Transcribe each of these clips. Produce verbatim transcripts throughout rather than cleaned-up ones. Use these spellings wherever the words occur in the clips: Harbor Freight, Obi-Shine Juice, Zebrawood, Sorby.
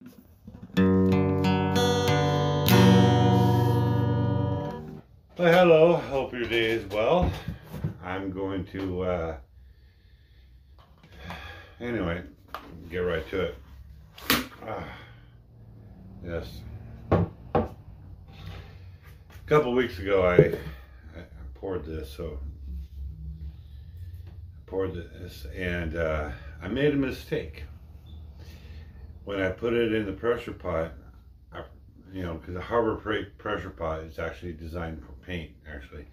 Well, hello, hope your day is well. I'm going to, uh, anyway, get right to it. Uh, yes. A couple weeks ago, I, I poured this, so I poured this, and uh, I made a mistake. When I put it in the pressure pot, I, you know, because the Harbor Freight pressure pot is actually designed for paint, actually.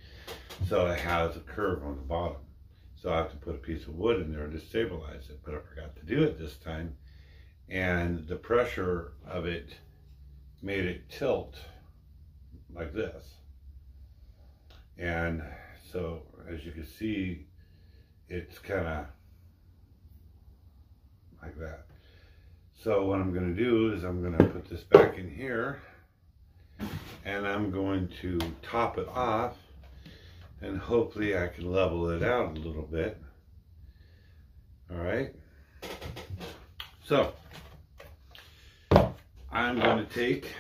So it has a curve on the bottom. So I have to put a piece of wood in there to stabilize it, but I forgot to do it this time. And the pressure of it made it tilt like this. And so, as you can see, it's kind of like that. So what I'm going to do is I'm going to put this back in here, and I'm going to top it off, and hopefully I can level it out a little bit. All right. So I'm going to take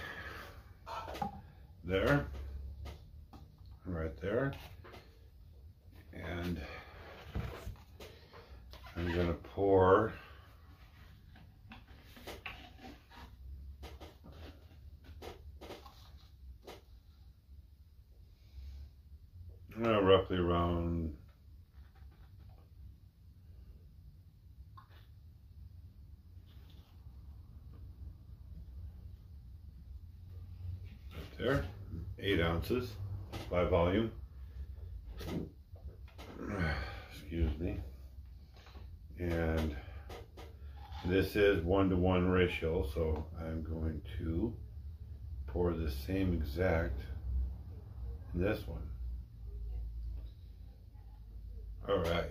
there, right there, and I'm going to pour Uh, roughly around right there, eight ounces by volume. Excuse me. And this is one-to-one ratio, so I'm going to pour the same exact in this one. All right.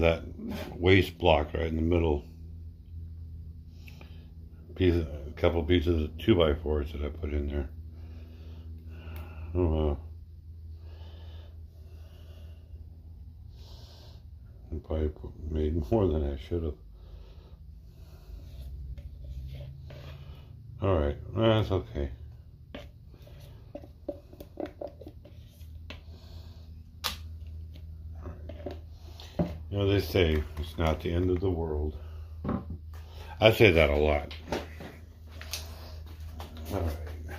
That waste block right in the middle, piece of, a couple pieces of two by fours that I put in there. Oh, I probably made more than I should have. All right, that's okay. You know, they say it's not the end of the world. I say that a lot. All right.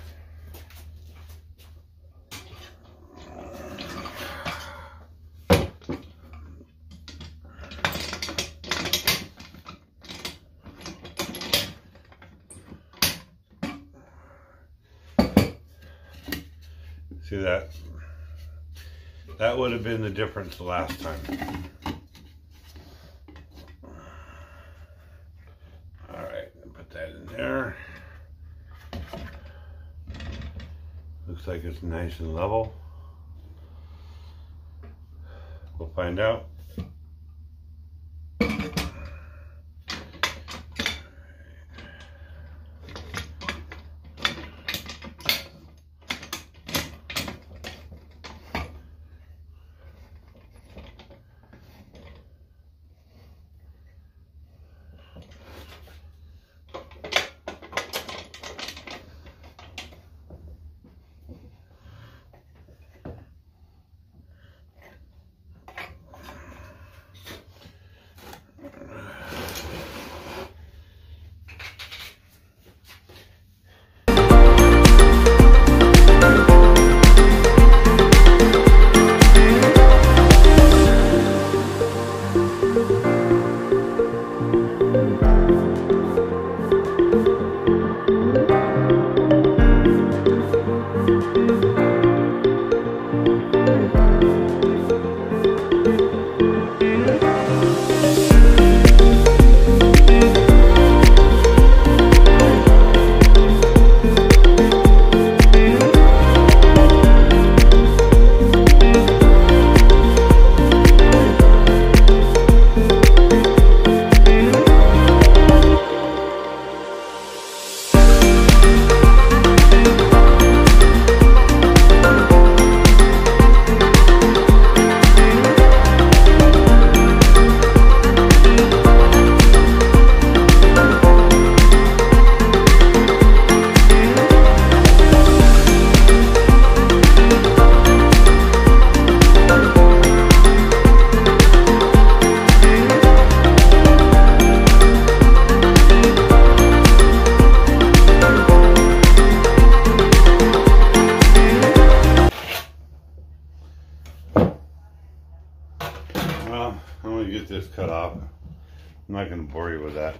See that? That would have been the difference last time. Like it's nice and level. We'll find out. cut off. I'm not going to bore you with that.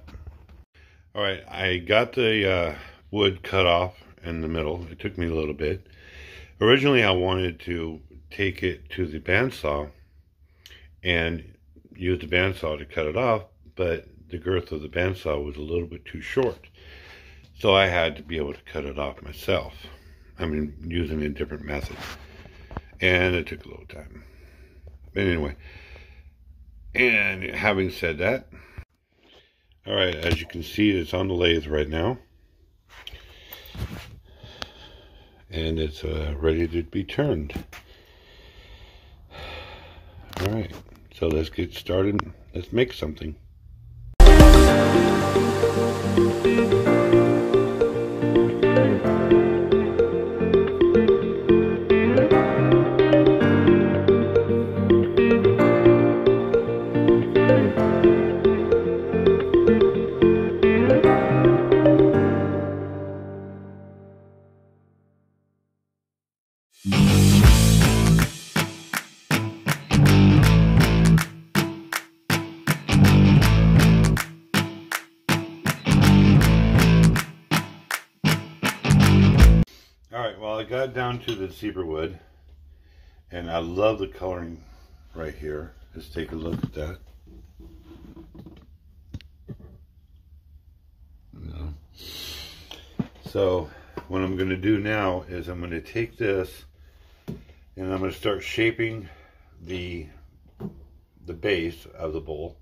All right, I got the uh, wood cut off in the middle. It took me a little bit. Originally, I wanted to take it to the bandsaw and use the bandsaw to cut it off, but the girth of the bandsaw was a little bit too short. So I had to be able to cut it off myself. I mean, using a different method. And it took a little time. But anyway, and having said that, all right, as you can see, it's on the lathe right now. And it's uh, ready to be turned. All right, so let's get started. Let's make something. Well, I got down to the zebrawood, and I love the coloring right here. Let's take a look at that. No. So what I'm going to do now is I'm going to take this, and I'm going to start shaping the the base of the bowl,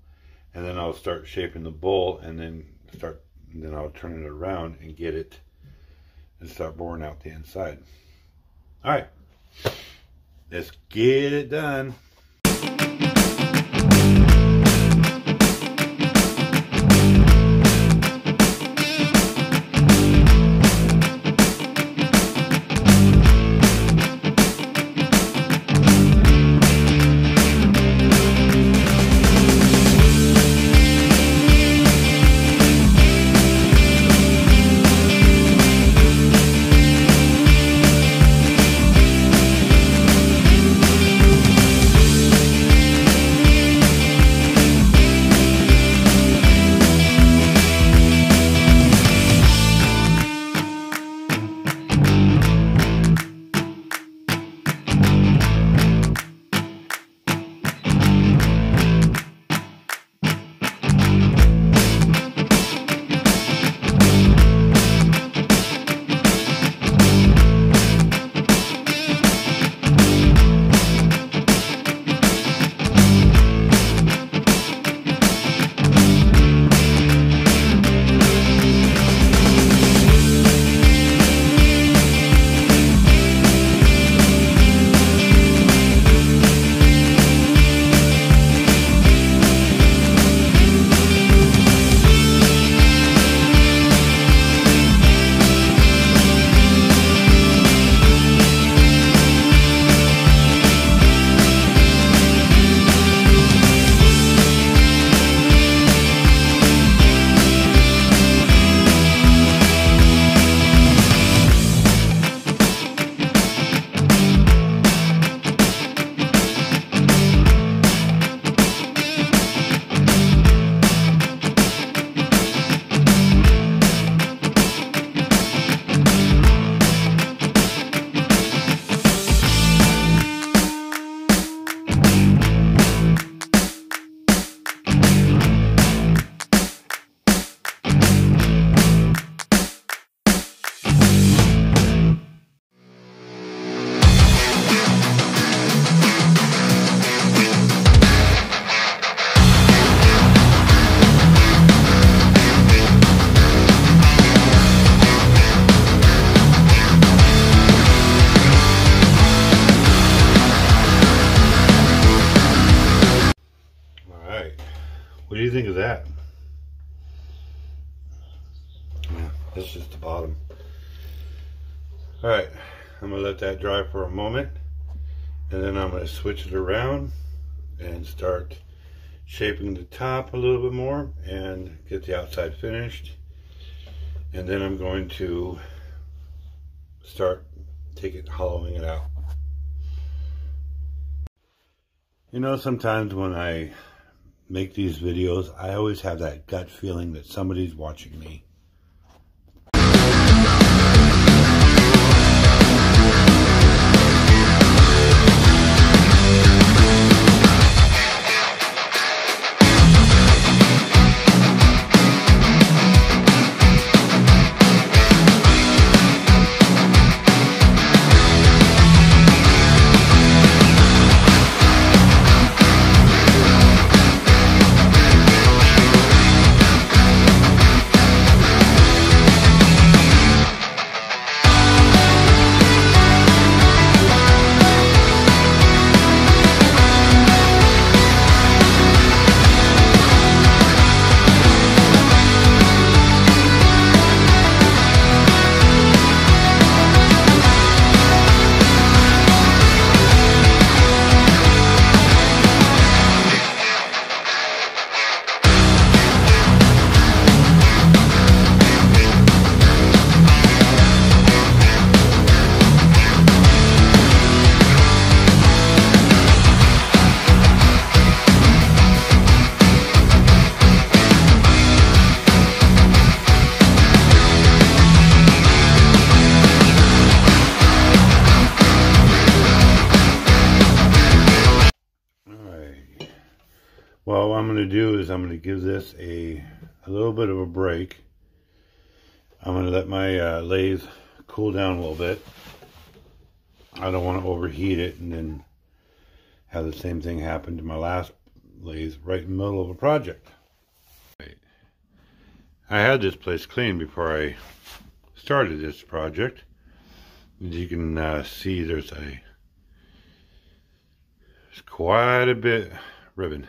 and then I'll start shaping the bowl, and then start, and then I'll turn it around and get it. And start boring out the inside. All right, let's get it done. What do you think of that? Yeah, that's just the bottom. All right, I'm gonna let that dry for a moment, and then I'm gonna switch it around and start shaping the top a little bit more and get the outside finished. And then I'm going to start take it, hollowing it out. You know, sometimes when I make these videos, I always have that gut feeling that somebody's watching me. Well, what I'm going to do is I'm going to give this a, a little bit of a break. I'm going to let my uh, lathe cool down a little bit. I don't want to overheat it and then have the same thing happen to my last lathe right in the middle of a project. I had this place clean before I started this project. As you can uh, see, there's a there's quite a bit of ribbon.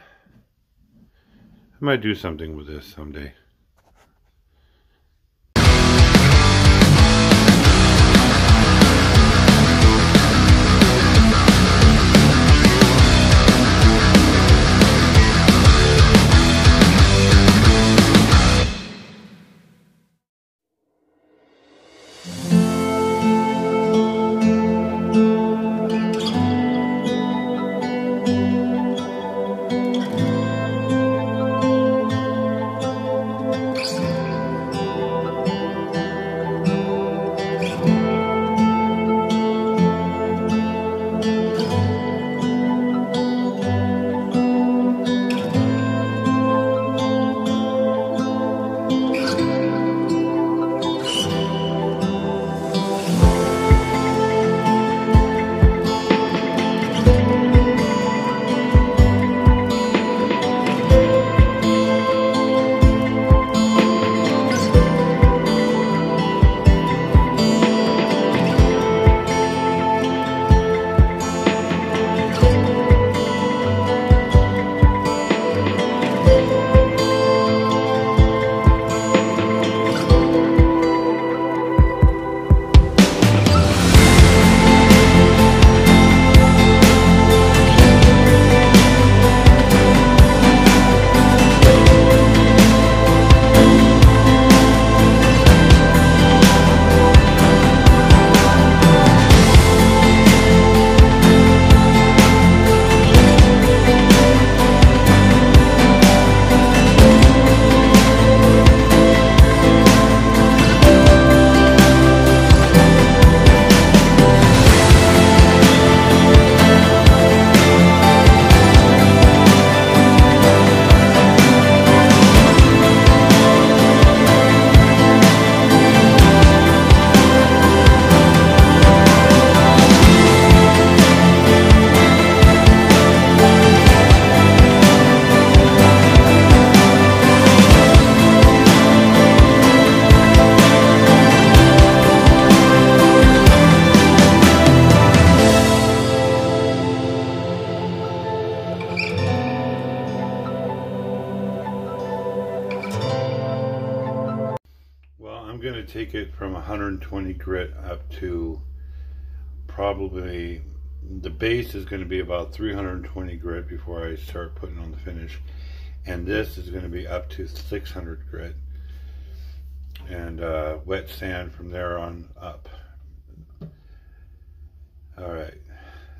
I might do something with this someday. Take it from one hundred twenty grit up to probably the base is going to be about three hundred twenty grit before I start putting on the finish, and this is going to be up to six hundred grit and uh, wet sand from there on up. All right,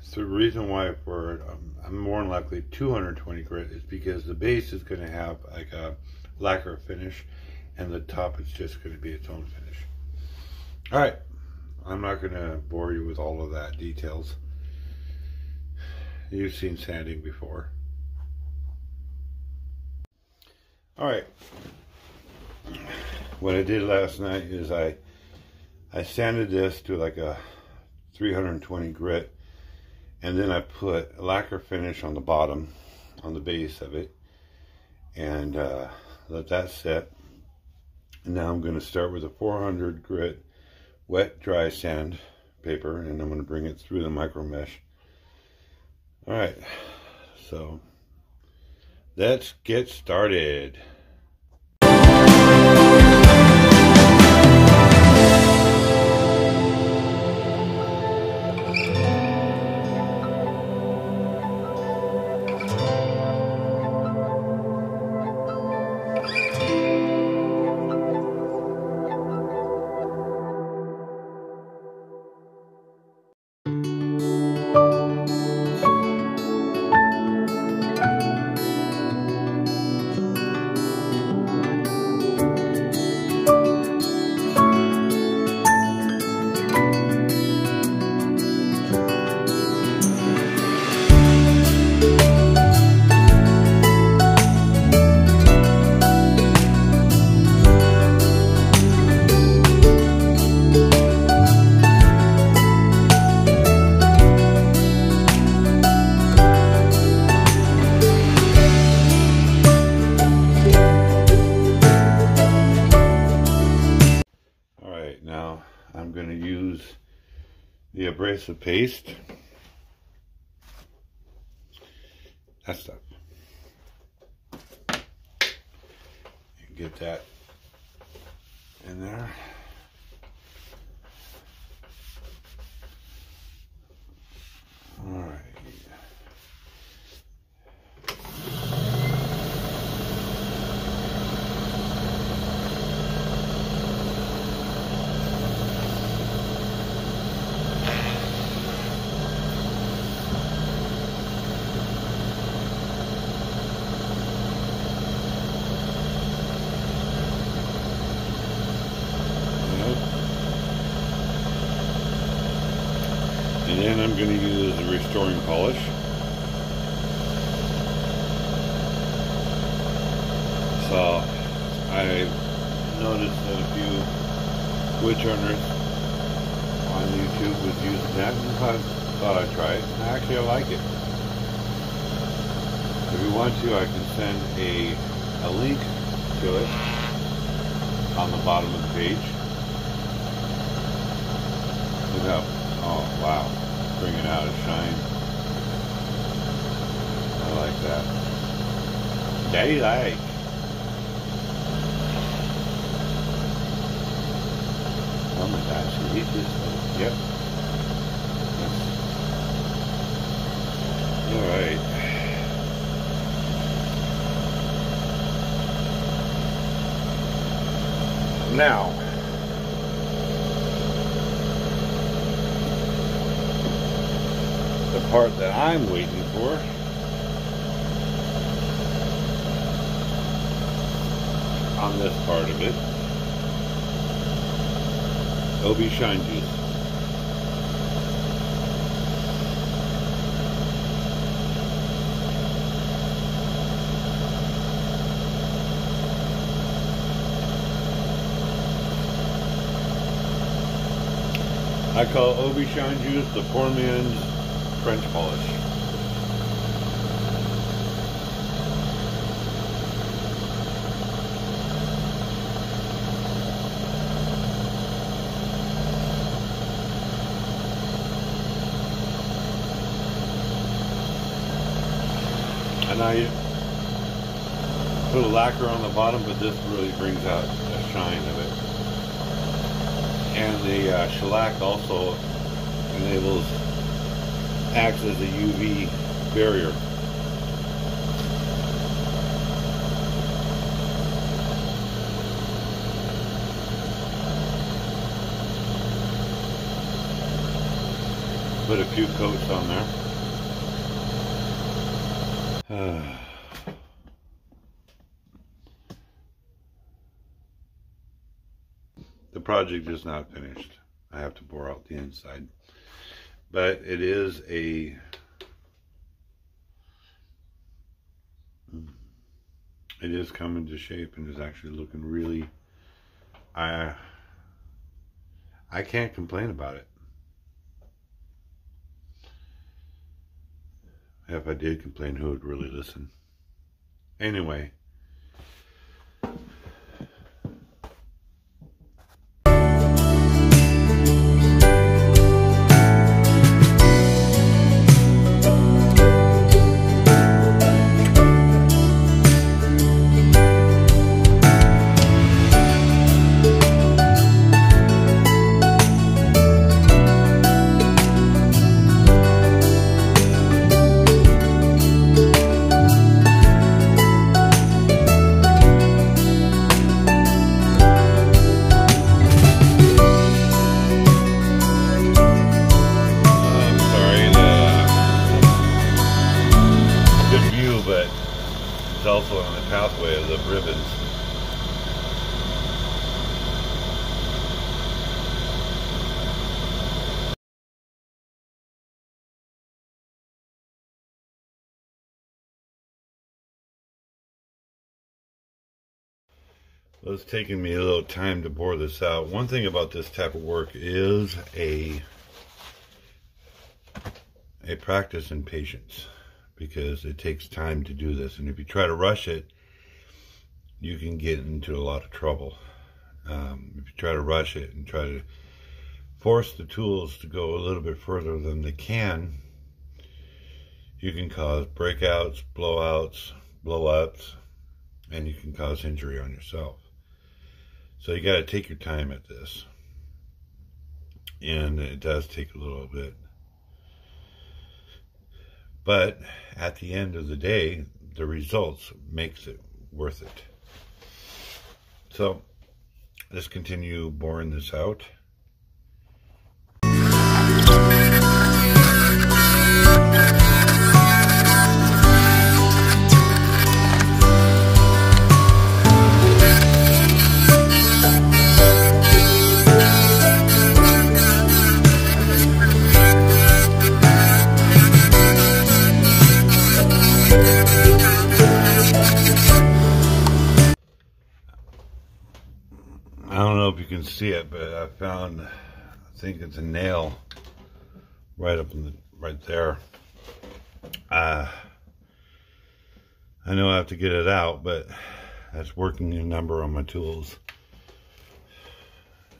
So the reason why for um, I'm more than likely two hundred twenty grit is because the base is going to have like a lacquer finish, and the top is just going to be its own finish. All right, I'm not going to bore you with all of that details. You've seen sanding before. All right, what I did last night is I I sanded this to like a three hundred twenty grit, and then I put a lacquer finish on the bottom, on the base of it, and uh, let that set. And now I'm going to start with a four hundred grit wet dry sand paper, and I'm going to bring it through the micro mesh. All right, so let's get started. The abrasive paste, that stuff, you get that in there. All right. And I'm going to use the restoring polish. So I noticed that a few witch hunters on YouTube was using that, and I thought I'd try it. And actually, I like it. If you want to, I can send a, a link to it on the bottom of the page. Look up. Oh, wow. Bring it out a shine. I like that. Daylight. Oh my gosh, he just, yep. All right. Now, part that I'm waiting for on this part of it, Obi-Shine Juice. I call Obi-Shine Juice the poor man's French polish. And I put a lacquer on the bottom, but this really brings out the shine of it. And the uh, shellac also enables, acts as a U V barrier. put a few coats on there. The project is not finished. I have to bore out the inside. But it is a it is coming to shape and is actually looking really, I I can't complain about it. If I did complain, who would really listen? Anyway. Well, it's taking me a little time to bore this out. One thing about this type of work is a a practice in patience, because it takes time to do this, and if you try to rush it, you can get into a lot of trouble. Um, if you try to rush it and try to force the tools to go a little bit further than they can, you can cause breakouts, blowouts, blow-ups, and you can cause injury on yourself. So you got to take your time at this, and it does take a little bit, but at the end of the day, the results makes it worth it. So let's continue boring this out. Can see it, but I found, I think it's a nail right up in the right there. Uh, I know I have to get it out, but that's working a number on my tools.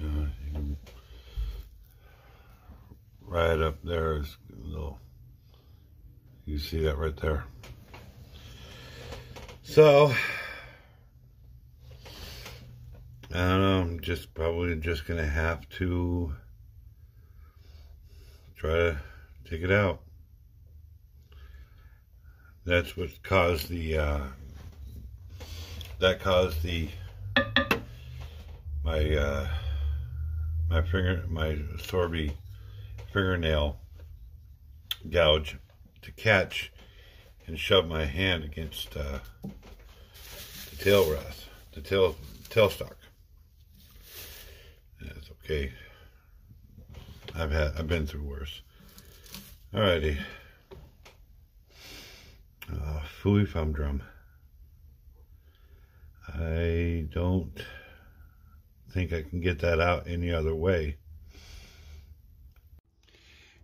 Uh, right up there is a little, you see that right there. So I don't know, I'm just probably just going to have to try to take it out. That's what caused the, uh, that caused the, my, uh, my finger, my Sorby fingernail gouge to catch and shove my hand against, uh, the tail rest, the tail, tail stock. That's okay. I've had I've been through worse. Alrighty. Uh, Fooey Fum Drum. I don't think I can get that out any other way.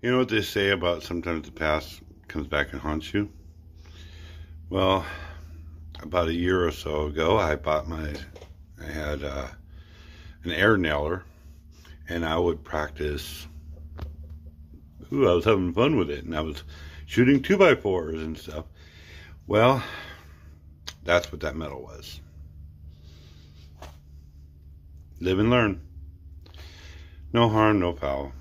You know what they say about sometimes the past comes back and haunts you? Well, about a year or so ago, I bought my, I had uh, an air nailer, and I would practice. Ooh, I was having fun with it, and I was shooting two by fours and stuff. Well, that's what that metal was. Live and learn. No harm, no foul.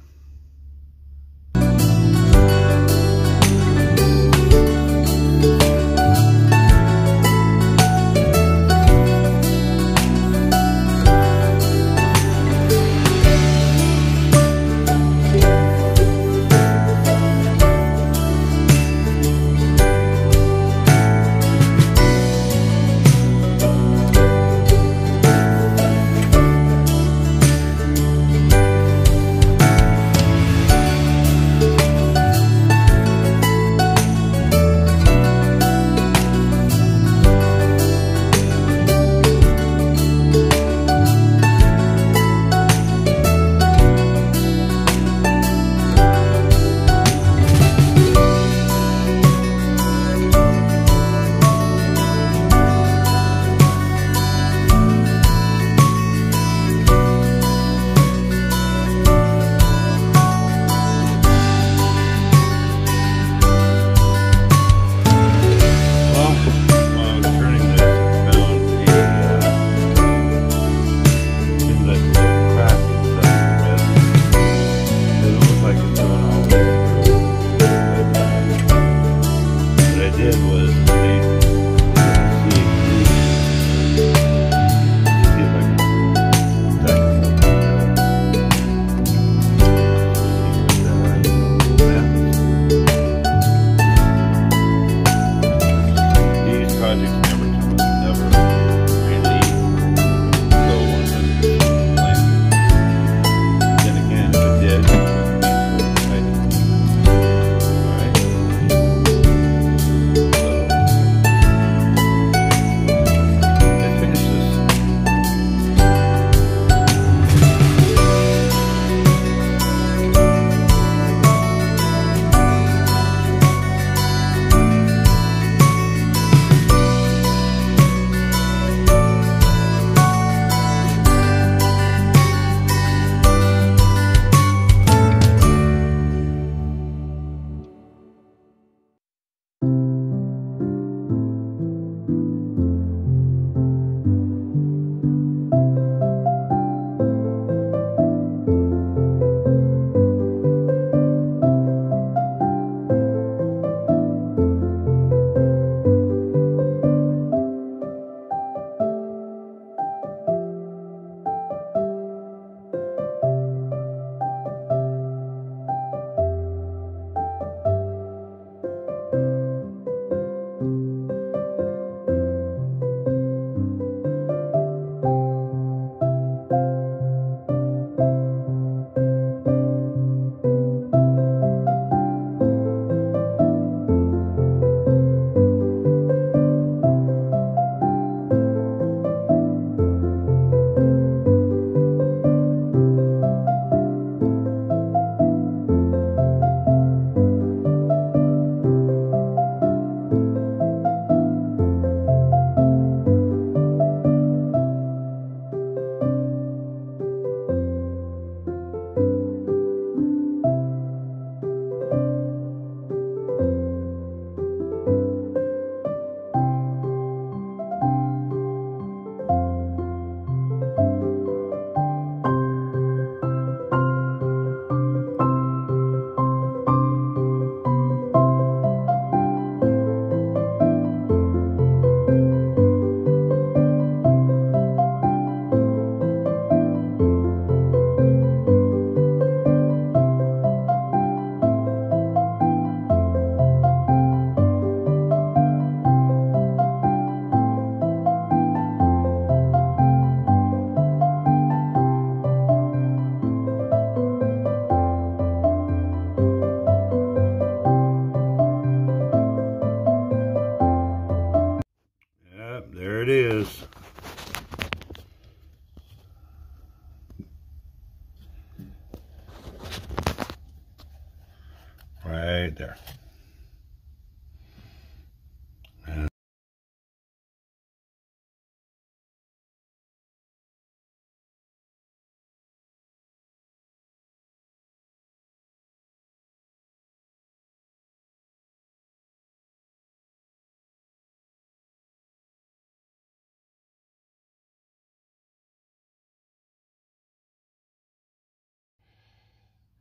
right there.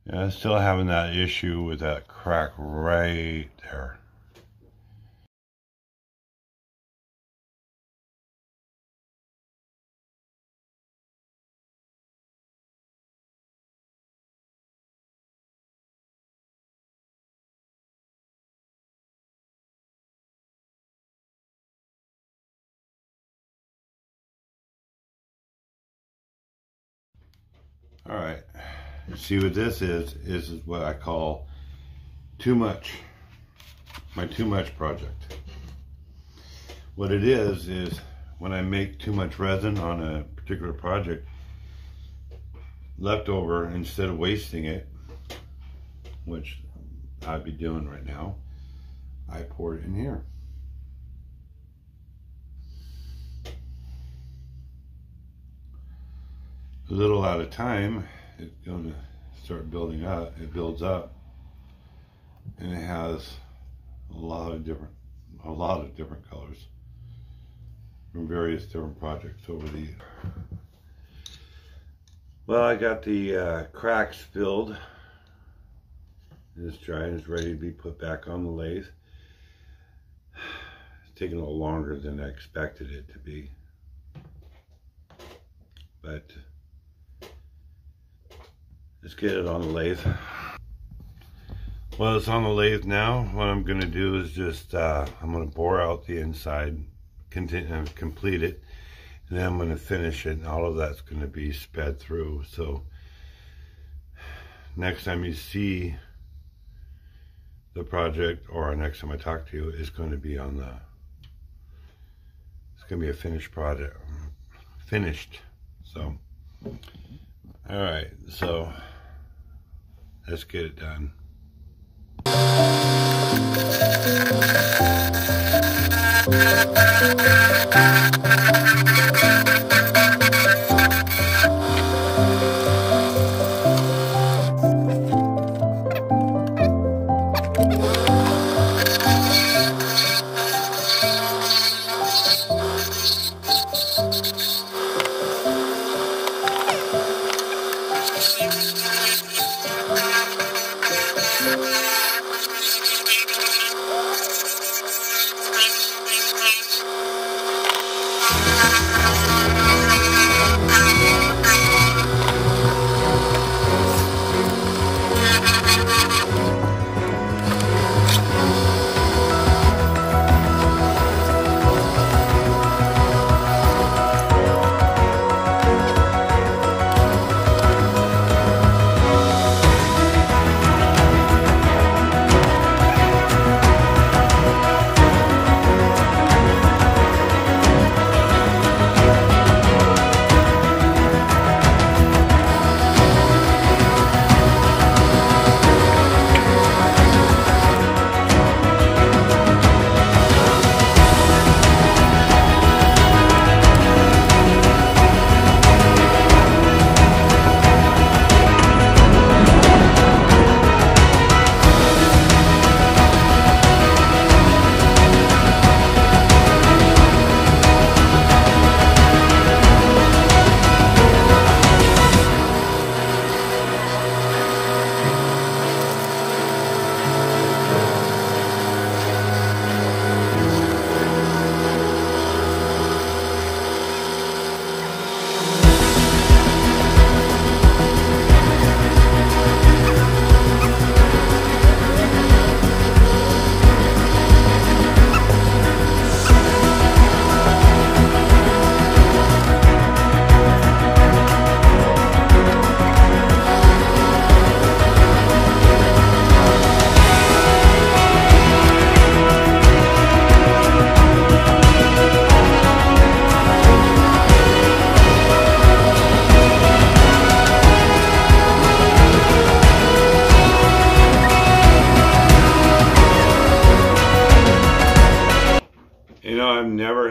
Yeah, I'm still having that issue with that crack right there. All right. See what this is, is is what I call too much, my too much project. What it is, is when I make too much resin on a particular project, leftover, instead of wasting it, which I'd be doing right now, I pour it in here. A little at a time. It's going to start building up. It builds up, and it has a lot of different, a lot of different colors from various different projects over the years. Well, I got the uh, cracks filled. It's dry and it's ready to be put back on the lathe. It's taking a little longer than I expected it to be, but. Let's get it on the lathe. Well, it's on the lathe now. What I'm going to do is just, uh, I'm going to bore out the inside, continue, complete it, and then I'm going to finish it, and all of that's going to be sped through. So next time you see the project, or next time I talk to you, it's going to be on the, it's going to be a finished product, finished. So, all right, so. Let's get it done.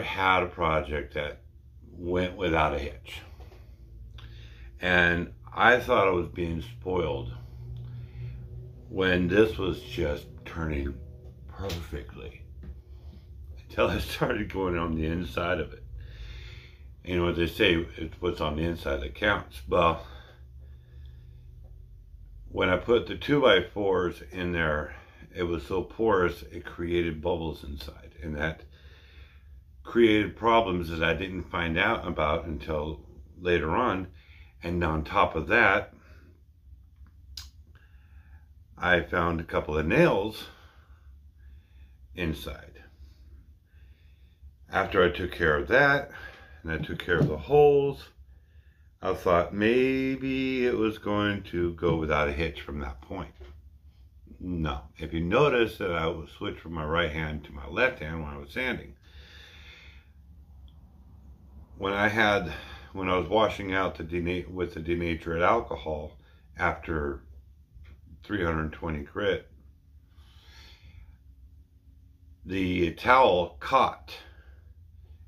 had a project that went without a hitch. And I thought I was being spoiled when this was just turning perfectly, until I started going on the inside of it. You know what they say, it's what's on the inside that counts. Well, when I put the two by fours in there, it was so porous, it created bubbles inside. And that created problems that I didn't find out about until later on. And on top of that, I found a couple of nails inside. After I took care of that, and I took care of the holes, I thought maybe it was going to go without a hitch from that point. No. If you notice that I would switch from my right hand to my left hand when I was sanding. When I had, when I was washing out the denat with the denatured alcohol after three hundred twenty grit, the towel caught,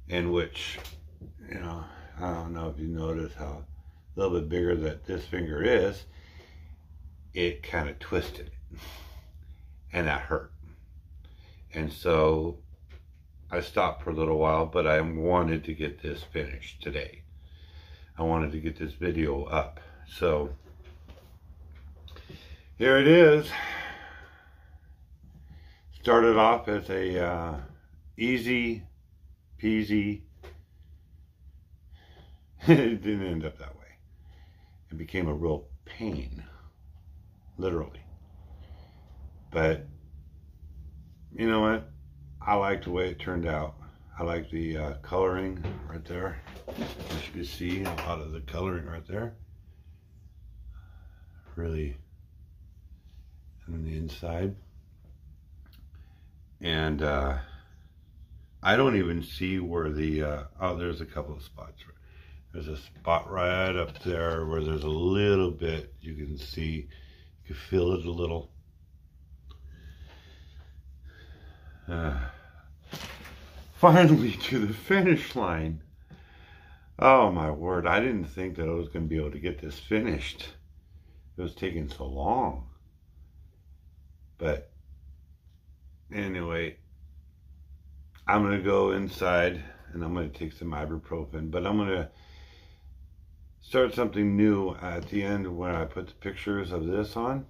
in which, you know, I don't know if you notice how a little bit bigger that this finger is, it kind of twisted it, and that hurt. And so I stopped for a little while, but I wanted to get this finished today. I wanted to get this video up. So here it is. Started off as a uh, easy peasy. It didn't end up that way. It became a real pain, literally. But you know what? I like the way it turned out. I like the uh, coloring right there. As you can see, a lot of the coloring right there. Really, and on the inside. And uh, I don't even see where the, uh, oh, there's a couple of spots. There's a spot right up there where there's a little bit, you can see, you can feel it a little. Uh, finally to the finish line. Oh my word, I didn't think that I was going to be able to get this finished. It was taking so long. But anyway, I'm going to go inside and I'm going to take some ibuprofen, but I'm going to start something new at the end when I put the pictures of this on,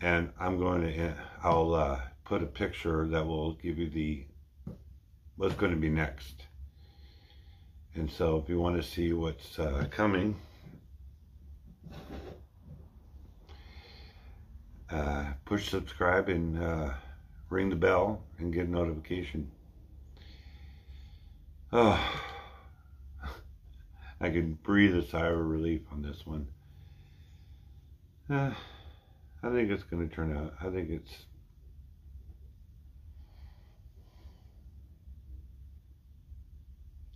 and I'm going to, I'll uh, put a picture that will give you the, what's going to be next. And so if you want to see what's uh, coming, uh, push subscribe and uh, ring the bell and get a notification. Oh, I can breathe a sigh of relief on this one. Uh, I think it's going to turn out. I think it's.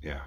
Yeah.